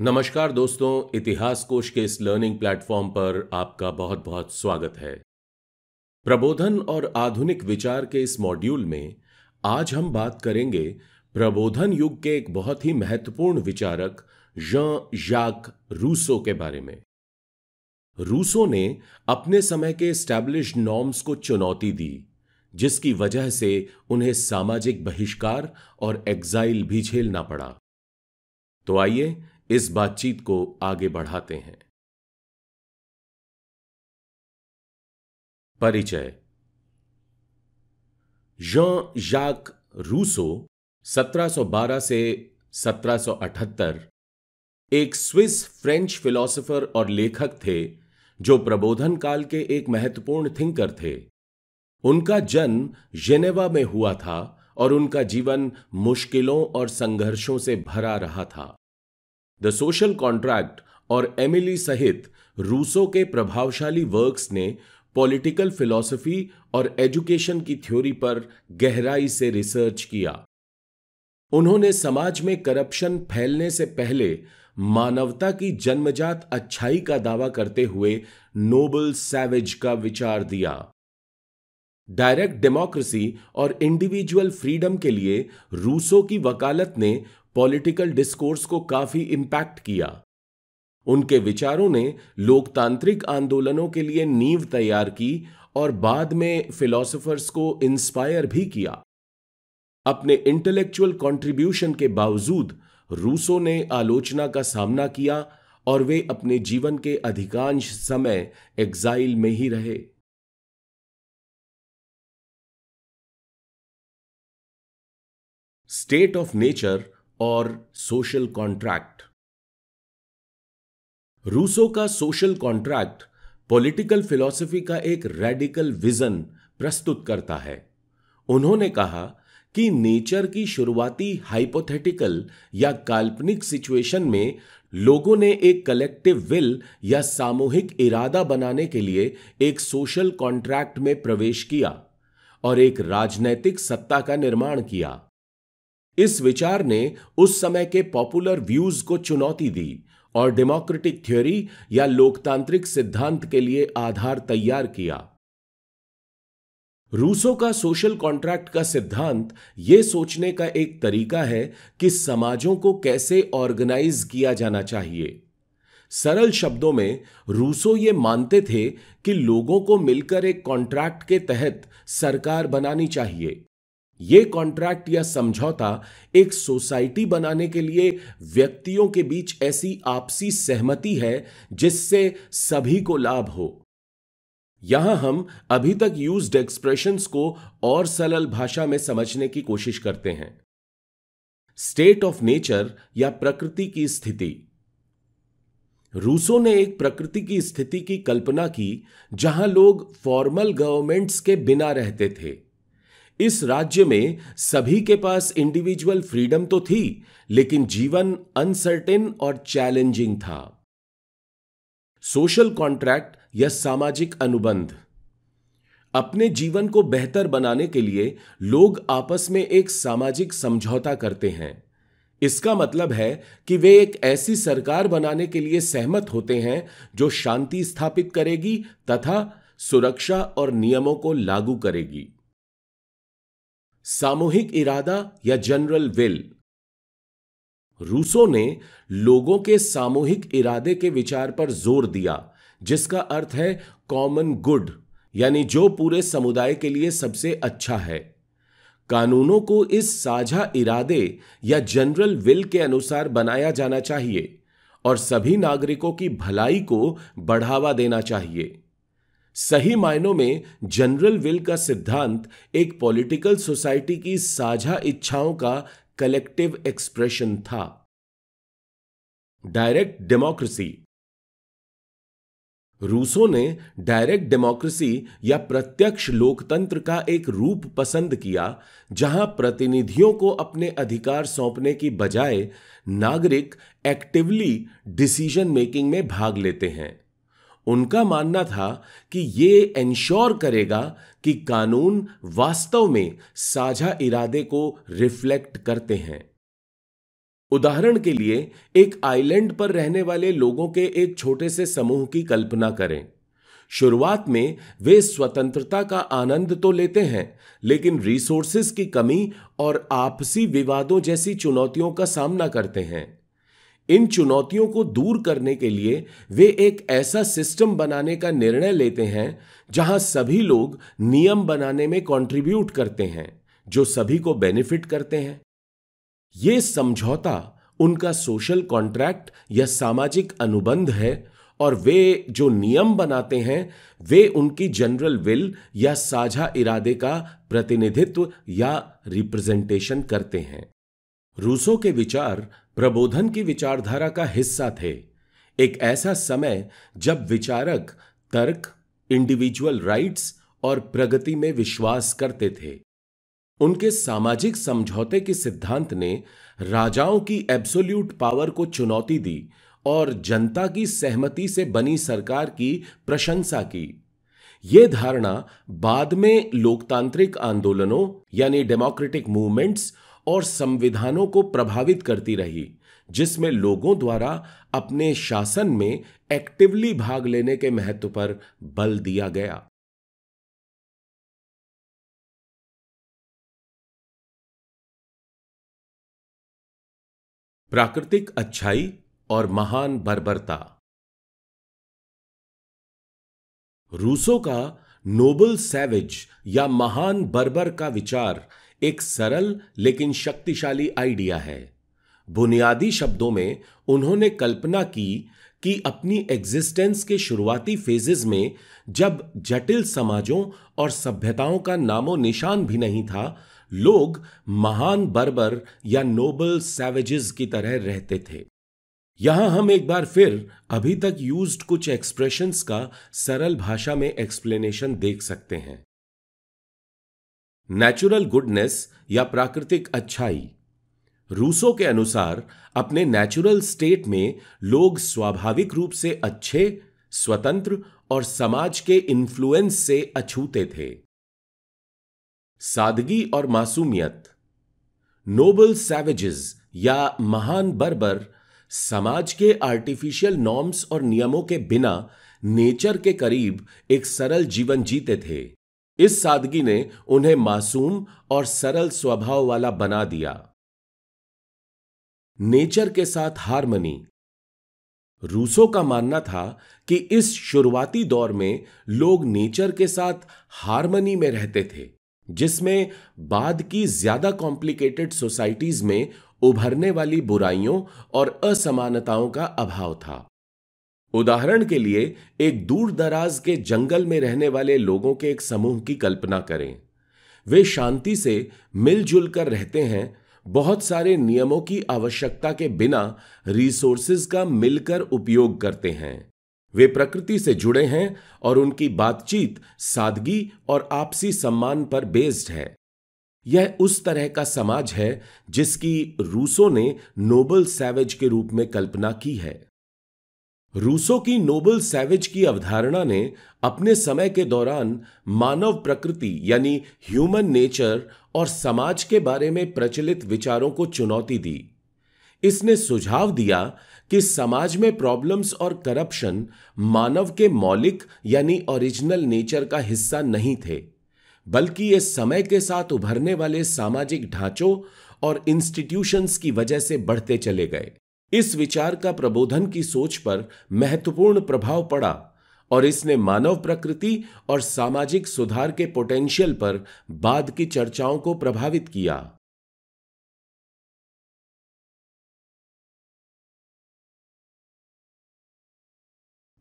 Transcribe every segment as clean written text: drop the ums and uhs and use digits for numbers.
नमस्कार दोस्तों, इतिहासकोश के इस लर्निंग प्लेटफॉर्म पर आपका बहुत बहुत स्वागत है। प्रबोधन और आधुनिक विचार के इस मॉड्यूल में आज हम बात करेंगे प्रबोधन युग के एक बहुत ही महत्वपूर्ण विचारक जॉन जाक रूसो के बारे में। रूसो ने अपने समय के एस्टैब्लिश्ड नॉर्म्स को चुनौती दी, जिसकी वजह से उन्हें सामाजिक बहिष्कार और एग्जाइल भी झेलना पड़ा। तो आइए इस बातचीत को आगे बढ़ाते हैं। परिचय। जॉन-जाक रूसो 1712 से 1778 एक स्विस फ्रेंच फिलोसोफर और लेखक थे जो प्रबोधन काल के एक महत्वपूर्ण थिंकर थे। उनका जन्म जेनेवा में हुआ था और उनका जीवन मुश्किलों और संघर्षों से भरा रहा था। द सोशल कॉन्ट्रैक्ट और एमिली सहित रूसो के प्रभावशाली वर्क्स ने पॉलिटिकल फिलॉसफी और एजुकेशन की थ्योरी पर गहराई से रिसर्च किया। उन्होंने समाज में करप्शन फैलने से पहले मानवता की जन्मजात अच्छाई का दावा करते हुए नोबल सैवेज का विचार दिया। डायरेक्ट डेमोक्रेसी और इंडिविजुअल फ्रीडम के लिए रूसो की वकालत ने पॉलिटिकल डिस्कोर्स को काफी इम्पैक्ट किया। उनके विचारों ने लोकतांत्रिक आंदोलनों के लिए नींव तैयार की और बाद में फिलॉसफर्स को इंस्पायर भी किया। अपने इंटेलेक्चुअल कंट्रीब्यूशन के बावजूद रूसो ने आलोचना का सामना किया और वे अपने जीवन के अधिकांश समय एग्जाइल में ही रहे। स्टेट ऑफ नेचर और सोशल कॉन्ट्रैक्ट। रूसो का सोशल कॉन्ट्रैक्ट पॉलिटिकल फिलॉसफी का एक रैडिकल विजन प्रस्तुत करता है। उन्होंने कहा कि नेचर की शुरुआती हाइपोथेटिकल या काल्पनिक सिचुएशन में लोगों ने एक कलेक्टिव विल या सामूहिक इरादा बनाने के लिए एक सोशल कॉन्ट्रैक्ट में प्रवेश किया और एक राजनैतिक सत्ता का निर्माण किया। इस विचार ने उस समय के पॉपुलर व्यूज को चुनौती दी और डेमोक्रेटिक थ्योरी या लोकतांत्रिक सिद्धांत के लिए आधार तैयार किया। रूसो का सोशल कॉन्ट्रैक्ट का सिद्धांत यह सोचने का एक तरीका है कि समाजों को कैसे ऑर्गेनाइज किया जाना चाहिए। सरल शब्दों में रूसो ये मानते थे कि लोगों को मिलकर एक कॉन्ट्रैक्ट के तहत सरकार बनानी चाहिए। ये कॉन्ट्रैक्ट या समझौता एक सोसाइटी बनाने के लिए व्यक्तियों के बीच ऐसी आपसी सहमति है जिससे सभी को लाभ हो। यहां हम अभी तक यूज्ड एक्सप्रेशंस को और सरल भाषा में समझने की कोशिश करते हैं। स्टेट ऑफ नेचर या प्रकृति की स्थिति। रूसो ने एक प्रकृति की स्थिति की कल्पना की जहां लोग फॉर्मल गवर्नमेंट्स के बिना रहते थे। इस राज्य में सभी के पास इंडिविजुअल फ्रीडम तो थी, लेकिन जीवन अनसर्टेन और चैलेंजिंग था। सोशल कॉन्ट्रैक्ट या सामाजिक अनुबंध। अपने जीवन को बेहतर बनाने के लिए लोग आपस में एक सामाजिक समझौता करते हैं। इसका मतलब है कि वे एक ऐसी सरकार बनाने के लिए सहमत होते हैं जो शांति स्थापित करेगी तथा सुरक्षा और नियमों को लागू करेगी। सामूहिक इरादा या जनरल विल। रूसो ने लोगों के सामूहिक इरादे के विचार पर जोर दिया, जिसका अर्थ है कॉमन गुड, यानी जो पूरे समुदाय के लिए सबसे अच्छा है। कानूनों को इस साझा इरादे या जनरल विल के अनुसार बनाया जाना चाहिए और सभी नागरिकों की भलाई को बढ़ावा देना चाहिए। सही मायनों में जनरल विल का सिद्धांत एक पॉलिटिकल सोसाइटी की साझा इच्छाओं का कलेक्टिव एक्सप्रेशन था। Direct democracy. रूसो ने डायरेक्ट डेमोक्रेसी या प्रत्यक्ष लोकतंत्र का एक रूप पसंद किया जहां प्रतिनिधियों को अपने अधिकार सौंपने की बजाय नागरिक एक्टिवली डिसीजन मेकिंग में भाग लेते हैं। उनका मानना था कि ये इंश्योर करेगा कि कानून वास्तव में साझा इरादे को रिफ्लेक्ट करते हैं। उदाहरण के लिए एक आइलैंड पर रहने वाले लोगों के एक छोटे से समूह की कल्पना करें। शुरुआत में वे स्वतंत्रता का आनंद तो लेते हैं, लेकिन रिसोर्सेज की कमी और आपसी विवादों जैसी चुनौतियों का सामना करते हैं। इन चुनौतियों को दूर करने के लिए वे एक ऐसा सिस्टम बनाने का निर्णय लेते हैं जहां सभी लोग नियम बनाने में कंट्रीब्यूट करते हैं जो सभी को बेनिफिट करते हैं। ये समझौता उनका सोशल कॉन्ट्रैक्ट या सामाजिक अनुबंध है, और वे जो नियम बनाते हैं वे उनकी जनरल विल या साझा इरादे का प्रतिनिधित्व या रिप्रेजेंटेशन करते हैं। रूसो के विचार प्रबोधन की विचारधारा का हिस्सा थे, एक ऐसा समय जब विचारक तर्क, इंडिविजुअल राइट्स और प्रगति में विश्वास करते थे। उनके सामाजिक समझौते के सिद्धांत ने राजाओं की एब्सोल्यूट पावर को चुनौती दी और जनता की सहमति से बनी सरकार की प्रशंसा की। ये धारणा बाद में लोकतांत्रिक आंदोलनों यानी डेमोक्रेटिक मूवमेंट्स और संविधानों को प्रभावित करती रही, जिसमें लोगों द्वारा अपने शासन में एक्टिवली भाग लेने के महत्व पर बल दिया गया। प्राकृतिक अच्छाई और महान बर्बरता। रूसो का नोबल सैवेज या महान बर्बर का विचार एक सरल लेकिन शक्तिशाली आइडिया है। बुनियादी शब्दों में उन्होंने कल्पना की कि अपनी एग्जिस्टेंस के शुरुआती फेजेस में, जब जटिल समाजों और सभ्यताओं का नामो निशान भी नहीं था, लोग महान बर्बर या नोबल सैवेजेस की तरह रहते थे। यहां हम एक बार फिर अभी तक यूज्ड कुछ एक्सप्रेशंस का सरल भाषा में एक्सप्लेनेशन देख सकते हैं। नेचुरल गुडनेस या प्राकृतिक अच्छाई। रूसो के अनुसार अपने नेचुरल स्टेट में लोग स्वाभाविक रूप से अच्छे, स्वतंत्र और समाज के इन्फ्लुएंस से अछूते थे। सादगी और मासूमियत। नोबल सैवेजेस या महान बर्बर समाज के आर्टिफिशियल नॉर्म्स और नियमों के बिना नेचर के करीब एक सरल जीवन जीते थे। इस सादगी ने उन्हें मासूम और सरल स्वभाव वाला बना दिया। नेचर के साथ हार्मनी। रूसो का मानना था कि इस शुरुआती दौर में लोग नेचर के साथ हार्मनी में रहते थे, जिसमें बाद की ज्यादा कॉम्प्लिकेटेड सोसाइटीज में उभरने वाली बुराइयों और असमानताओं का अभाव था। उदाहरण के लिए एक दूरदराज के जंगल में रहने वाले लोगों के एक समूह की कल्पना करें। वे शांति से मिलजुल कर रहते हैं, बहुत सारे नियमों की आवश्यकता के बिना रिसोर्सेज का मिलकर उपयोग करते हैं। वे प्रकृति से जुड़े हैं और उनकी बातचीत सादगी और आपसी सम्मान पर बेस्ड है। यह उस तरह का समाज है जिसकी रूसो ने नोबल सैवेज के रूप में कल्पना की है। रूसो की नोबल सैवेज की अवधारणा ने अपने समय के दौरान मानव प्रकृति यानी ह्यूमन नेचर और समाज के बारे में प्रचलित विचारों को चुनौती दी। इसने सुझाव दिया कि समाज में प्रॉब्लम्स और करप्शन मानव के मौलिक यानी ओरिजिनल नेचर का हिस्सा नहीं थे, बल्कि ये समय के साथ उभरने वाले सामाजिक ढांचों और इंस्टीट्यूशंस की वजह से बढ़ते चले गए। इस विचार का प्रबोधन की सोच पर महत्वपूर्ण प्रभाव पड़ा और इसने मानव प्रकृति और सामाजिक सुधार के पोटेंशियल पर बाद की चर्चाओं को प्रभावित किया।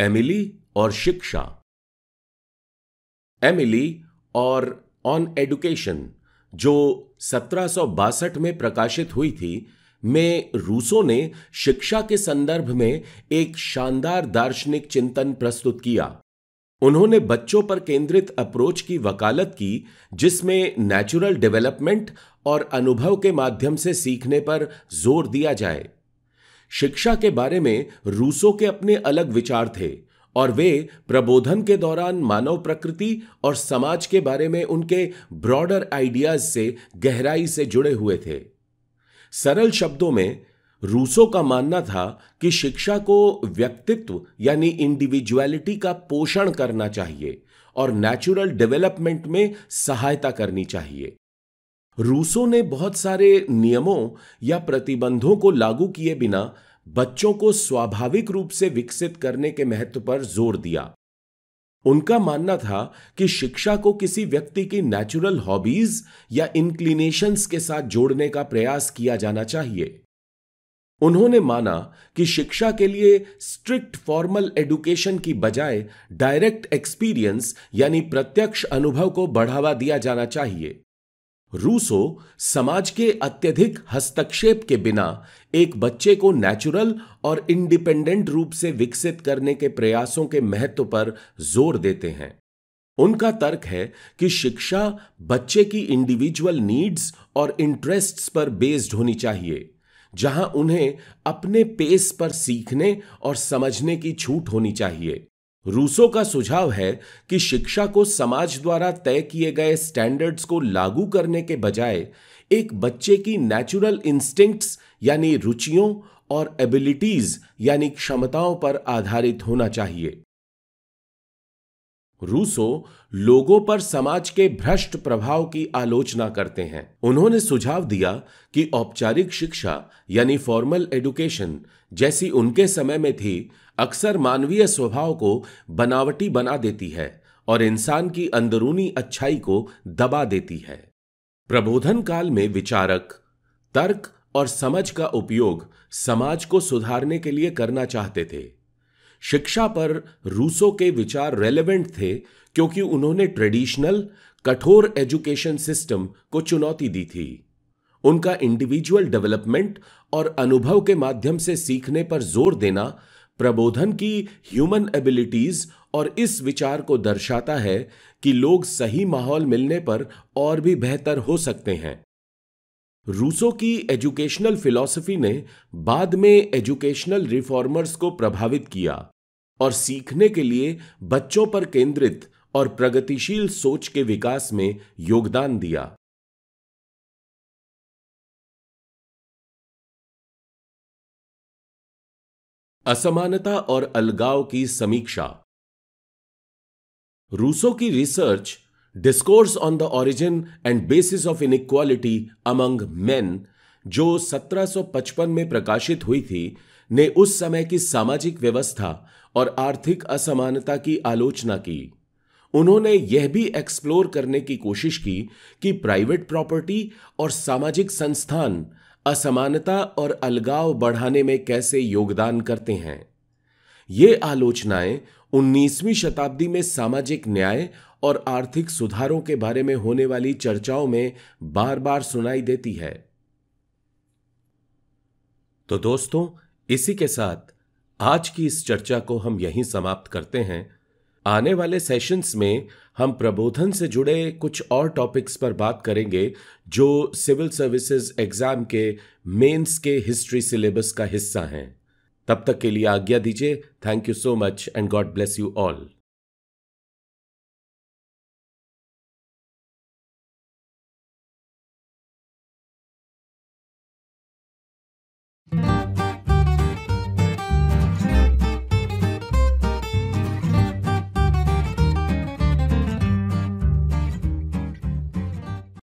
एमिली और शिक्षा। एमिली और ऑन एडुकेशन, जो 1762 में प्रकाशित हुई थी, में रूसो ने शिक्षा के संदर्भ में एक शानदार दार्शनिक चिंतन प्रस्तुत किया। उन्होंने बच्चों पर केंद्रित अप्रोच की वकालत की, जिसमें नेचुरल डेवलपमेंट और अनुभव के माध्यम से सीखने पर जोर दिया जाए। शिक्षा के बारे में रूसो के अपने अलग विचार थे और वे प्रबोधन के दौरान मानव प्रकृति और समाज के बारे में उनके ब्रॉडर आइडियाज से गहराई से जुड़े हुए थे। सरल शब्दों में रूसो का मानना था कि शिक्षा को व्यक्तित्व यानी इंडिविजुअलिटी का पोषण करना चाहिए और नेचुरल डेवलपमेंट में सहायता करनी चाहिए। रूसो ने बहुत सारे नियमों या प्रतिबंधों को लागू किए बिना बच्चों को स्वाभाविक रूप से विकसित करने के महत्व पर जोर दिया। उनका मानना था कि शिक्षा को किसी व्यक्ति की नेचुरल हॉबीज या इंक्लिनेशंस के साथ जोड़ने का प्रयास किया जाना चाहिए। उन्होंने माना कि शिक्षा के लिए स्ट्रिक्ट फॉर्मल एडुकेशन की बजाय डायरेक्ट एक्सपीरियंस यानी प्रत्यक्ष अनुभव को बढ़ावा दिया जाना चाहिए। रूसो समाज के अत्यधिक हस्तक्षेप के बिना एक बच्चे को नेचुरल और इंडिपेंडेंट रूप से विकसित करने के प्रयासों के महत्व पर जोर देते हैं। उनका तर्क है कि शिक्षा बच्चे की इंडिविजुअल नीड्स और इंटरेस्ट्स पर बेस्ड होनी चाहिए, जहां उन्हें अपने पेस पर सीखने और समझने की छूट होनी चाहिए। रूसो का सुझाव है कि शिक्षा को समाज द्वारा तय किए गए स्टैंडर्ड्स को लागू करने के बजाय एक बच्चे की नेचुरल इंस्टिंक्ट्स यानी रुचियों और एबिलिटीज यानी क्षमताओं पर आधारित होना चाहिए। रूसो लोगों पर समाज के भ्रष्ट प्रभाव की आलोचना करते हैं। उन्होंने सुझाव दिया कि औपचारिक शिक्षा यानी फॉर्मल एडुकेशन जैसी उनके समय में थी, अक्सर मानवीय स्वभाव को बनावटी बना देती है और इंसान की अंदरूनी अच्छाई को दबा देती है। प्रबोधन काल में विचारक तर्क और समझ का उपयोग समाज को सुधारने के लिए करना चाहते थे। शिक्षा पर रूसो के विचार रेलेवेंट थे क्योंकि उन्होंने ट्रेडिशनल कठोर एजुकेशन सिस्टम को चुनौती दी थी। उनका इंडिविजुअल डेवलपमेंट और अनुभव के माध्यम से सीखने पर जोर देना प्रबोधन की ह्यूमन एबिलिटीज और इस विचार को दर्शाता है कि लोग सही माहौल मिलने पर और भी बेहतर हो सकते हैं। रूसो की एजुकेशनल फिलॉसफी ने बाद में एजुकेशनल रिफॉर्मर्स को प्रभावित किया और सीखने के लिए बच्चों पर केंद्रित और प्रगतिशील सोच के विकास में योगदान दिया। असमानता और अलगाव की समीक्षा। रूसो की research discourse on the origin and basis of inequality among men, जो 1755 में प्रकाशित हुई थी, ने उस समय की सामाजिक व्यवस्था और आर्थिक असमानता की आलोचना की। उन्होंने यह भी एक्सप्लोर करने की कोशिश की कि प्राइवेट प्रॉपर्टी और सामाजिक संस्थान असमानता और अलगाव बढ़ाने में कैसे योगदान करते हैं। ये आलोचनाएं 19वीं शताब्दी में सामाजिक न्याय और आर्थिक सुधारों के बारे में होने वाली चर्चाओं में बार बार सुनाई देती है। तो दोस्तों, इसी के साथ आज की इस चर्चा को हम यहीं समाप्त करते हैं। आने वाले सेशंस में हम प्रबोधन से जुड़े कुछ और टॉपिक्स पर बात करेंगे जो सिविल सर्विसेज एग्जाम के मेंस के हिस्ट्री सिलेबस का हिस्सा हैं। तब तक के लिए आज्ञा दीजिए। Thank you so much and God bless you all.